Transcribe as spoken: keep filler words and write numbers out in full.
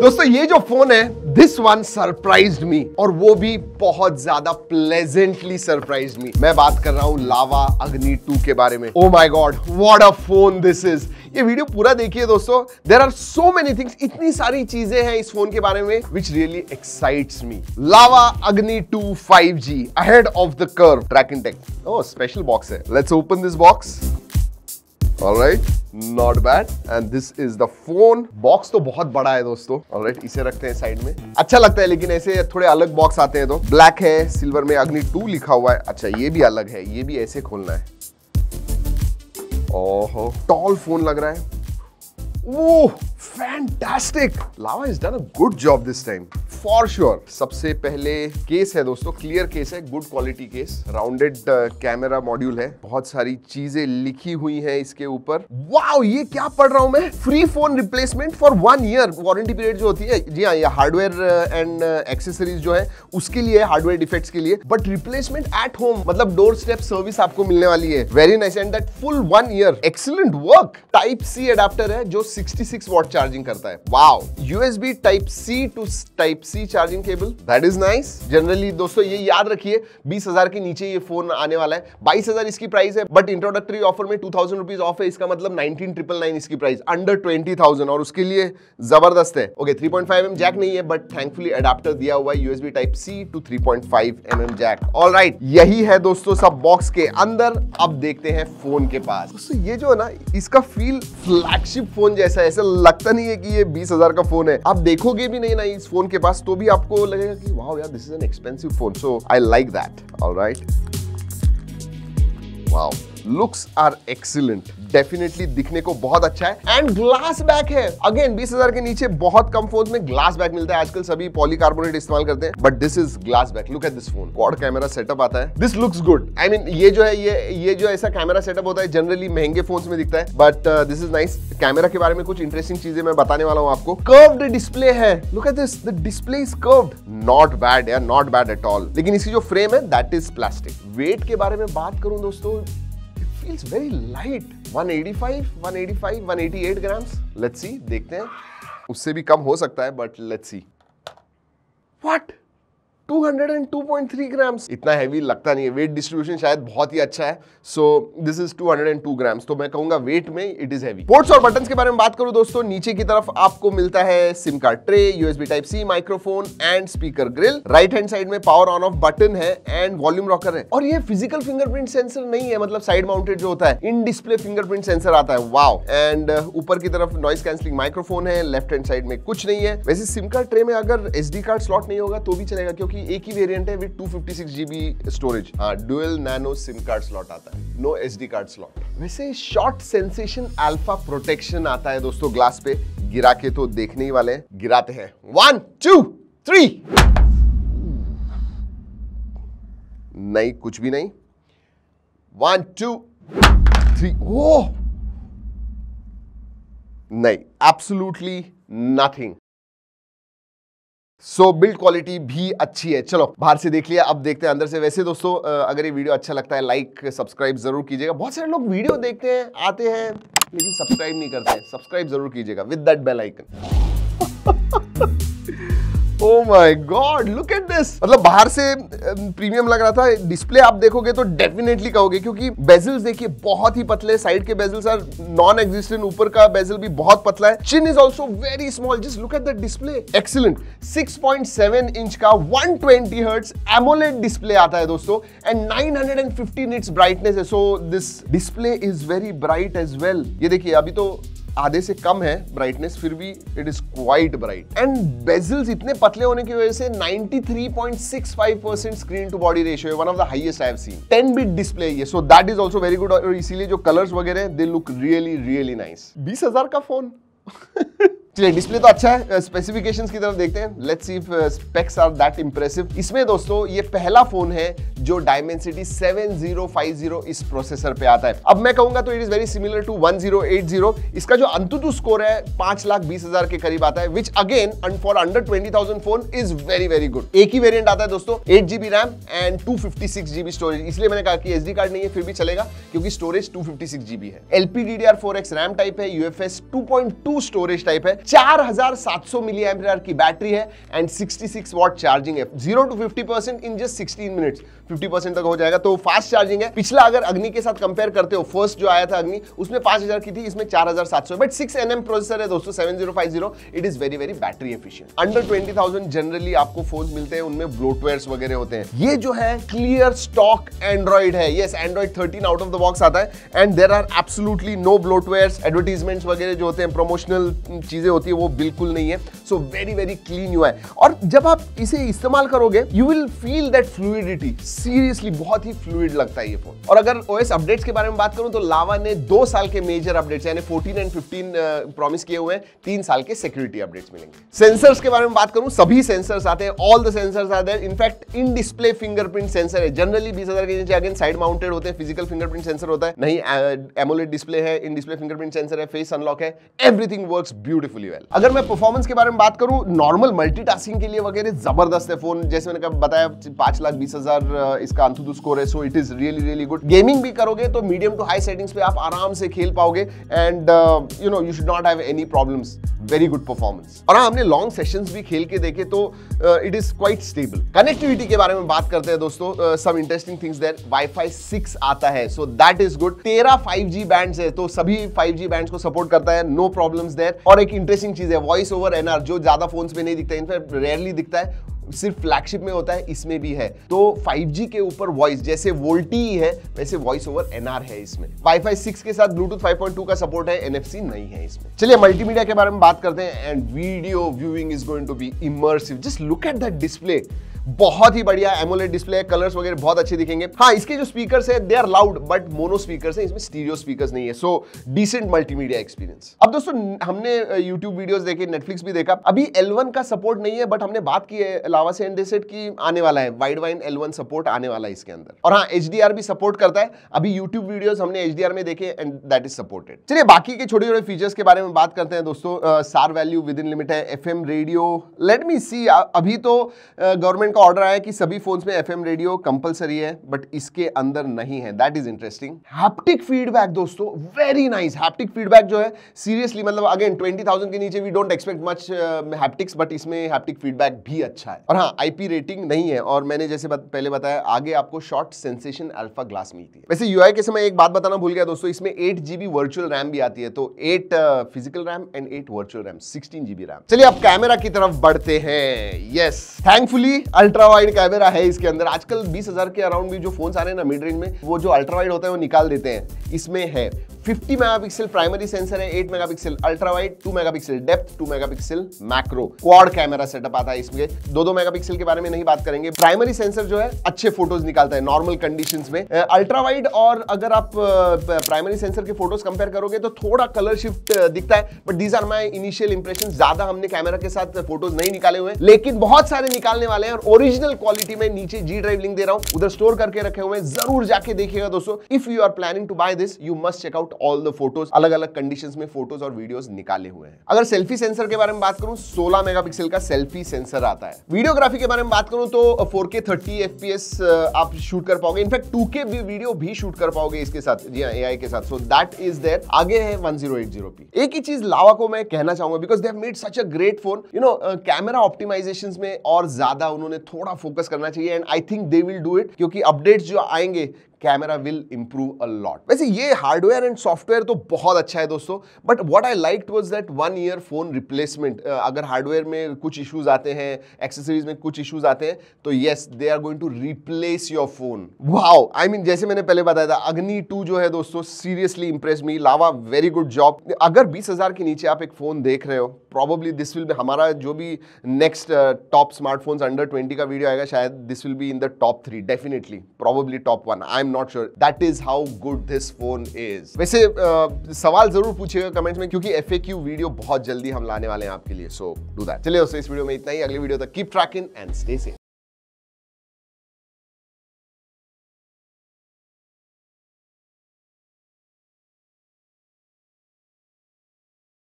दोस्तों ये जो फोन है दिस वन सरप्राइज्ड मी, और वो भी बहुत ज्यादा प्लेजेंटली सरप्राइज्ड मी। मैं बात कर रहा हूँ लावा अग्नि टू के बारे में। Oh my god what a phone this is. ये वीडियो पूरा देखिए दोस्तों, there are so many things, इतनी सारी चीजें हैं इस फोन के बारे में which really excites me. Lava Agni two five G ahead of the curve, ट्रैकिन take. Oh special box है, let's open this box. Alright, not bad. And this is the phone. Box तो बहुत बड़ा है दोस्तों। ऑलराइट, इसे रखते हैं साइड में, अच्छा लगता है। लेकिन ऐसे थोड़े अलग बॉक्स आते हैं तो ब्लैक है, सिल्वर में अग्नि टू लिखा हुआ है। अच्छा ये भी अलग है, ये भी ऐसे खोलना है। ओहो टॉल फोन लग रहा है। Oh fantastic, lava is done a good job this time for sure. सबसे पहले केस है दोस्तों, क्लियर केस है, good quality case, rounded camera module है, बहुत सारी चीजें लिखी हुई हैं इसके ऊपर। वाओ ये क्या पढ़ रहा हूं मैं, free phone replacement for one year warranty period जो होती है। जी हाँ, ये हार्डवेयर एंड एक्सेसरीज जो है उसके लिए, हार्डवेयर डिफेक्ट्स के लिए, बट रिप्लेसमेंट एट होम मतलब डोर स्टेप सर्विस आपको मिलने वाली है। Very nice and that full one year. Excellent work. Type C adapter है जो सिक्सटी सिक्स वॉट चार्जिंग करता है। Wow. USB type C to type C charging cable, that is nice. Generally दोस्तों ये याद रखिए बीस हज़ार के नीचे ये फोन आने वाला है। बाईस हज़ार इसकी प्राइस है, बट इंट्रोडक्टरी ऑफर में दो हज़ार रुपीस ऑफ है। इसका मतलब उन्नीस हज़ार नौ सौ निन्यानवे इसकी प्राइस, अंडर बीस हज़ार, और उसके लिए जबरदस्त है। Okay, three point five m m jack नहीं है, बट थैंकफुली एडाप्टर दिया हुआ है, USB type C to three point five m m jack. Alright, यही है दोस्तों सब बॉक्स के अंदर। अब देखते हैं फोन के पास। दोस्तों ये जो है ना, इसका फील फ्लैगशिप फोन जैसा, ऐसा लगता नहीं है कि ये बीस हज़ार का फोन है। आप देखोगे भी नहीं ना इस फोन के पास, तो भी आपको लगेगा कि वाओ यार this is an expensive phone, so I like that. Alright, wow looks are excellent, definitely दिखने को बहुत अच्छा है। एंड ग्लास बैक है अगेन, बीस हज़ार के नीचे बहुत कम फोन में ग्लास बैक मिलता है, आजकल सभी पॉलीकार्बोनेट इस्तेमाल करते हैं, but this is glass back. Look at this phone, quad camera setup आता है, this looks good. I mean ये जो है, ये ये जो ऐसा कैमरा सेटअप होता है जनरली महंगे फोन्स में दिखता है, but this is nice. Camera के बारे में कुछ इंटरेस्टिंग चीजें मैं बताने वाला हूँ आपको। कर्व्ड डिस्प्ले है, look at this, the display is curved, not bad यार, नॉट बैड एट ऑल। लेकिन इसकी जो फ्रेम है दैट इज प्लास्टिक। वेट के बारे में बात करूं दोस्तों, feels very light, one eighty-five, one eighty-five, one eighty-eight grams. Let's see, देखते हैं, उससे भी कम हो सकता है, but let's see. What? दो सौ दो पॉइंट तीन ग्राम्स, इतना हैवी लगता नहीं है। वेट डिस्ट्रीब्यूशन शायद बहुत ही अच्छा है, सो दिस इज दो सौ दो ग्राम्स, तो मैं कहूंगा वेट में इट इज हैवी। पोर्ट्स और बटन्स के बारे में बात करूं दोस्तों, नीचे की तरफ आपको मिलता है SIM card tray, USB type C, microphone and speaker grill. Right hand side में पावर ऑन ऑफ बटन है एंड वॉल्यूम रॉकर है। और ये फिजिकल फिंगरप्रिंट सेंसर नहीं है, मतलब साइड माउंटेड जो होता है, इन डिस्प्ले फिंगरप्रिंट सेंसर आता है। वाओ। एंड ऊपर की तरफ नॉइस कैंसलिंग माइक्रोफोन है, लेफ्ट हैंड साइड में कुछ नहीं है। वैसे सिम कार्ड ट्रे में अगर एसडी कार्ड स्लॉट नहीं होगा तो भी चलेगा, क्योंकि एक ही वेरिएंट है with two fifty six GB storage. हाँ, dual nano SIM card slot आता है, नो एसडी कार्ड स्लॉट। वैसे शॉट सेंसेशन अल्फा प्रोटेक्शन आता है दोस्तों ग्लास पे, गिरा के तो देखने ही वाले हैं, गिराते हैं। वन टू थ्री, नहीं कुछ भी नहीं। वन टू थ्री, ओ नहीं, absolutely nothing. So build quality भी अच्छी है। चलो बाहर से देख लिया, अब देखते हैं अंदर से। वैसे दोस्तों अगर ये वीडियो अच्छा लगता है लाइक सब्सक्राइब जरूर कीजिएगा। बहुत सारे लोग वीडियो देखते हैं, आते हैं, लेकिन सब्सक्राइब नहीं करते हैं, सब्सक्राइब जरूर कीजिएगा with that bell icon. Oh my God look at this, मतलब बाहर से प्रीमियम लग रहा था, डिस्प्ले आप देखोगे तो डेफिनेटली कहोगे, क्योंकि बेजल्स देखिए बहुत ही पतले, साइड के बेजल्स आर नॉन एग्जिस्टेंट, ऊपर का बेजल भी बहुत पतला है। Chin is also very small, just look at the display, excellent. Six point seven inch का one twenty hertz AMOLED display आता है दोस्तों, and nine hundred fifty nits brightness है, so this display is very bright as well. ये देखिए अभी तो आधे से कम है ब्राइटनेस, फिर भी it is quite bright. And bezels इतने पतले होने की वजह से ninety three point six five percent screen to body ratio है, one of the highest I have seen. Ten bit display ये, so that is also very good. और इसीलिए जो कलर्स वगैरह they look really really nice. बीस हज़ार का phone. चलिए डिस्प्ले तो अच्छा है, स्पेसिफिकेशंस की तरफ देखते हैं, let's see if specs are that impressive. इसमें दोस्तों ये पहला फोन है जो Dimensity seven zero five zero इस प्रोसेसर पे आता है। अब मैं कहूंगा तो it is very similar to one zero eight zero. इसका जो अंतुतु स्कोर है पांच लाख बीस हजार के करीब आता है, which again for under twenty thousand phone is very very good. एक ही वेरिएंट आता है दोस्तों, eight GB RAM and two fifty six GB storage. इसलिए मैंने कहा कि एसडी कार्ड नहीं है फिर भी चलेगा, क्योंकि storage two fifty six GB है। LP D D R four X RAM type है, UFS two point two storage type है, forty seven thousand seven hundred milli ampere की बैटरी है and sixty six watt charging है, zero to fifty percent in just sixteen minutes, fifty percent तक हो जाएगा, तो fast charging है। पिछला अगर अग्नि के साथ कंपेयर करते हो, फर्स्ट जो आया था अग्नि उसमें पाँच हज़ार की थी, इसमें forty seven hundred, but six N M processor है दोस्तों seven zero five zero, it is very very battery efficient. Under twenty thousand generally आपको फोन मिलते हैं उनमें ब्लोटवेयर्स वगैरह होते हैं, ये जो है क्लियर स्टॉक एंड्रॉइड है, yes Android thirteen out of the box आता है and there are absolutely no bloatwares, advertisements वगैरह जो होते हैं, प्रमोशनल चीजें होती है वो बिल्कुल नहीं है, so very very clean UI है। और जब आप इसे इस्तेमाल करोगे you will feel that fluidity, seriously बहुत ही फ्लूइड लगता है ये फोन। और अगर ओएस अपडेट्स के बारे में बात करूं तो लावा ने दो साल के मेजर अपडेट्स यानी फोर्टीन एंड फिफ्टीन प्रॉमिस किए हुए हैं, तीन साल के सिक्योरिटी अपडेट्स मिलेंगे। सेंसर्स के बारे में बात करूं, सभी सेंसर्स आते हैं, ऑल द सेंसर्स आते हैं, in fact in display fingerprint sensor है, जनरली बीस हजार के नीचे अगेन साइड माउंटेड होते हैं, फिजिकल फिंगरप्रिंट सेंसर होता है, नहीं एमोलेड डिस्प्ले है, इन डिस्प्ले फिंगरप्रिंट सेंसर है, फेस अनलॉक है, एवरीथिंग वर्क्स ब्यूटीफुली वेल। अगर मैं परफॉर्मेंस के बारे में बात करूं, नॉर्मल मल्टीटास्किंग के लिए वगैरह जबरदस्त है फोन, जैसे मैंने बताया पांच लाख बीस हजार इसका अंतुदु स्कोर है, so it is really really good. Gaming भी करोगे तो मीडियम टू हाई सेटिंग्स पे आप आराम से खेल पाओगे and you know you should not have any problems, very good performance. और हाँ, हमने लॉन्ग सेशंस भी खेल के देखे तो it is quite stable. Connectivity के बारे में बात करते हैं दोस्तों, some interesting things there, WiFi six आता है सो दैट इज गुड, तेरह फाइव जी बैंड्स है तो सभी फाइव जी बैंड्स को सपोर्ट करता है, नो प्रॉब्लम्स देयर। और एक इंटरेस्टिंग चीज है वॉइस ओवर एनआर, जो ज्यादा फोन्स पे नहीं दिखता, इनफैक्ट रेयरली दिखता है, सिर्फ फ्लैगशिप में होता है, इसमें भी है, तो फाइव जी के ऊपर वॉइस, जैसे वोल्टी है वैसे वॉइस ओवर एनआर है इसमें। वाईफाई सिक्स के साथ ब्लूटूथ फाइव पॉइंट टू का सपोर्ट है, एनएफसी नहीं है इसमें। चलिए मल्टीमीडिया के बारे में बात करते हैं and video viewing is going to be immersive, just look at that display, बहुत ही बढ़िया एमोलेड डिस्प्ले, कलर्स वगैरह बहुत अच्छे दिखेंगे। हाँ, इसके जो स्पीकर्स है they are loud but mono speakers हैं, इसमें स्टीरियो स्पीकर्स नहीं है, सो डिसेंट मल्टीमीडिया एक्सपीरियंस। अब दोस्तों हमने यूट्यूब वीडियोस देखे, नेटफ्लिक्स भी देखा, अभी एल वन का सपोर्ट नहीं है बट हमने बात की है लावा से एंड दे सेड कि आने वाला है Widevine L one support आने वाला है इसके अंदर। और हाँ, एचडीआर भी सपोर्ट करता है, अभी यूट्यूब वीडियोस हमने एचडीआर में देखे एंड दैट इज सपोर्टेड। चलिए बाकी के छोटे छोटे फीचर्स के बारे में बात करते हैं दोस्तों, SAR value within limit है, FM radio, let me see, अभी तो गवर्नमेंट का ऑर्डर आया कि सभी फोन्स में एफएम रेडियो कंपलसरी है बट इसके अंदर नहीं है, that is interesting. Haptic feedback दोस्तों वेरी नाइस, हैप्टिक फीडबैक जो है सीरियसली मतलब अगेन ट्वेंटी थाउज़ेंड के नीचे we don't expect much haptics but इसमें हैप्टिक फीडबैक भी अच्छा है। और हाँ, आईपी रेटिंग नहीं है और मैंने जैसे बत, पहले बताया आगे आपको शॉट सेंसेशन अल्फा ग्लास मिलती है। वैसे यूआई के समय एक बात बताना भूल गया दोस्तों, इसमें एट जीबी वर्चुअल रैम भी आती है, तो eight physical RAM and eight virtual RAM, sixteen GB RAM. चलिए अब कैमरा की तरफ बढ़ते हैं, yes thankfully ultra wide camera है इसके अंदर। आजकल बीस हज़ार के अराउंड भी जो फोन्स आ रहे हैं ना मिड रेंज में, वो जो अल्ट्रा वाइड होता है वो निकाल देते हैं, इसमें है फिफ्टी मेगापिक्सल प्राइमरी सेंसर है, eight megapixel ultra wide, two megapixel depth, two megapixel macro, quad camera setup आता है इसमें। दो दो मेगापिक्सल के बारे में नहीं बात करेंगे, प्राइमरी सेंसर जो है अच्छे फोटोज निकालता है नॉर्मल कंडीशंस में अल्ट्रा वाइड, और अगर आप प्राइमरी सेंसर के फोटोज कंपेयर करोगे तो थोड़ा कलर शिफ्ट दिखता है but these are my initial impression, ज्यादा हमने कैमरा के साथ फोटोज नहीं निकाले हुए लेकिन बहुत सारे निकालने वाले हैं और ओरिजिनल क्वालिटी में नीचे जी ड्राइव लिंक दे रहा हूँ, उधर स्टोर करके रखे हुए, जरूर जाके देखिएगा दोस्तों। If you are planning to buy this you must check out all the photos, अलग अलग कंडीशंस में फोटोज और वीडियोस निकाले हुए हैं। अगर सेल्फी सेंसर के बारे में बात करूं, सोलह मेगापिक्सल का सेल्फी सेंसर आता है। वीडियोग्राफी के बारे में बात करूं तो four K thirty F P S आप शूट कर पाओगे, इनफैक्ट टू के भी वीडियो भी शूट कर पाओगे इसके साथ, जी हां एआई के साथ, सो दैट इज देयर। आगे है टेन एटी पी। एक ही चीज लावा को मैं कहना चाहूंगा because they have made such a great phone, you know camera optimisations में और ज्यादा उन्होंने थोड़ा फोकस करना चाहिए and I think they will do it, क्योंकि अपडेट्स जो आएंगे camera will improve a lot. वैसे ये हार्डवेयर एंड सॉफ्टवेयर तो बहुत अच्छा है दोस्तों but what I liked was that one year phone replacement, अगर हार्डवेयर में कुछ इश्यूज आते हैं, एक्सेसरीज में कुछ इश्यूज आते हैं तो yes they are going to replace your phone. Wow, I mean जैसे मैंने पहले बताया था अग्नि टू जो है दोस्तों seriously impress me, Lava very good job. अगर बीस हजार के नीचे आप एक फोन देख रहे हो प्रॉबली दिस विल बी हमारा जो भी next top smartphones under twenty का वीडियो आएगा शायद this will be in the top three, definitely probably top one, I am Not sure. That is how good this phone is. वैसे uh, सवाल जरूर पूछिएगा कमेंट्स में क्योंकि एफ ए क्यू वीडियो बहुत जल्दी हम लाने वाले हैं आपके लिए, so do that. चलिए दोस्तों इस वीडियो में इतना ही, अगले वीडियो तक keep tracking and stay safe.